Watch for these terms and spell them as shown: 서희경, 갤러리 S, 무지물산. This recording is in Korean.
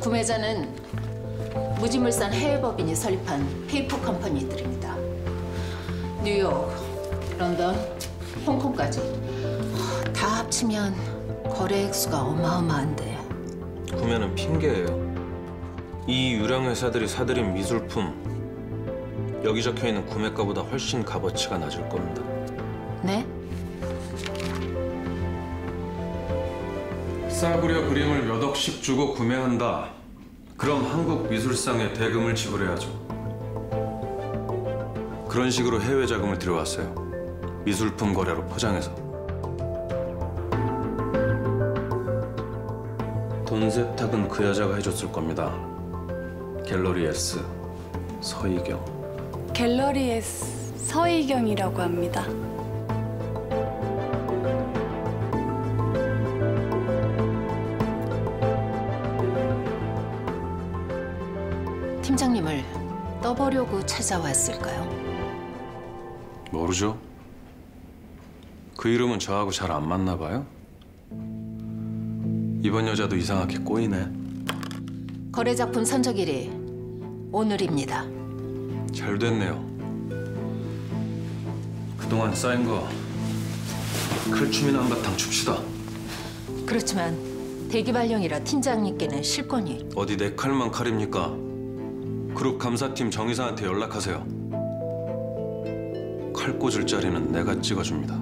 구매자는 무지물산 해외법인이 설립한 페이퍼 컴퍼니들입니다. 뉴욕, 런던, 홍콩까지 다 합치면 거래 액수가 어마어마한데. 구매는 핑계예요. 이 유령 회사들이 사들인 미술품, 여기 적혀있는 구매가보다 훨씬 값어치가 낮을 겁니다. 네? 싸구려 그림을 몇 억씩 주고 구매한다. 그럼 한국 미술상에 대금을 지불해야죠. 그런 식으로 해외 자금을 들여왔어요. 미술품 거래로 포장해서. 돈 세탁은 그 여자가 해줬을 겁니다. 갤러리 S, 서희경. 갤러리 S, 서희경이라고 합니다. 팀장님을 떠보려고 찾아왔을까요? 모르죠. 그 이름은 저하고 잘 안 맞나 봐요. 이번 여자도 이상하게 꼬이네. 거래 작품 선적일이 오늘입니다. 잘 됐네요. 그동안 쌓인 거 칼춤이나 한바탕 춥시다. 그렇지만 대기발령이라 팀장님께는 실권이. 어디 내 칼만 칼입니까? 그룹 감사팀 정의사한테 연락하세요. 칼 꽂을 자리는 내가 찍어줍니다.